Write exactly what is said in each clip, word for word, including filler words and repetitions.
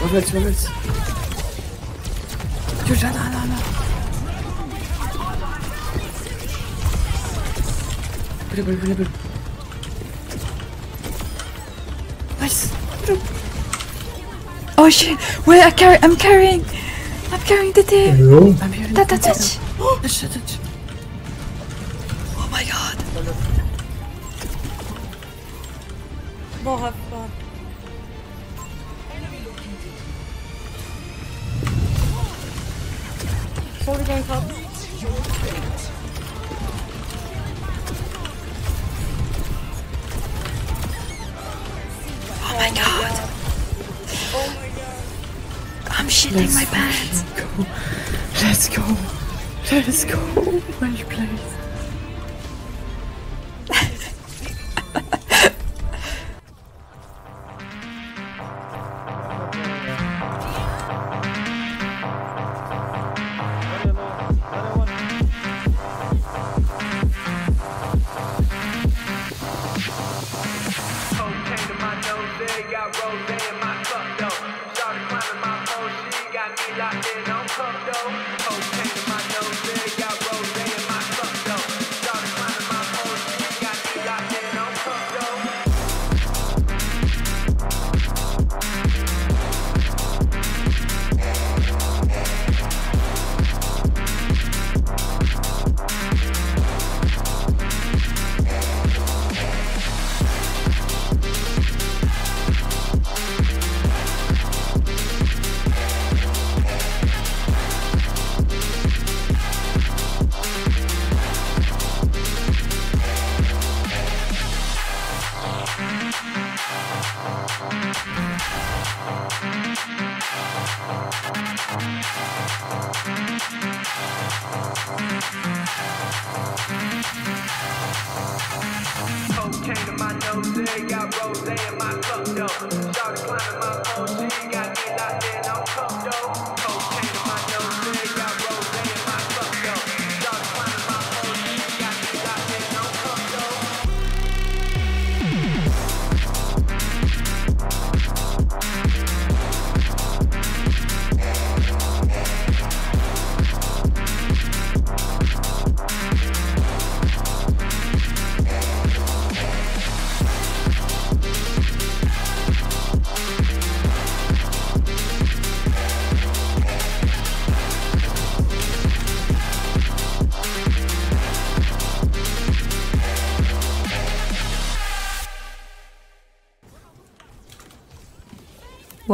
Was willst, was willst? Tschüss, bitte, bitte, bitte, bitte. Nice. Oh shit! Wait, I carry. I'm carrying. I'm carrying the tail. Hello? I'm here. That, that, that. Oh shit! Oh my god! No, have fun. Sorry, guys. Oh my god! Oh my god! I'm shitting my pants. Let's go. Let's go. Let's go. Please.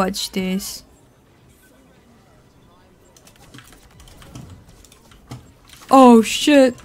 Watch this. Oh shit!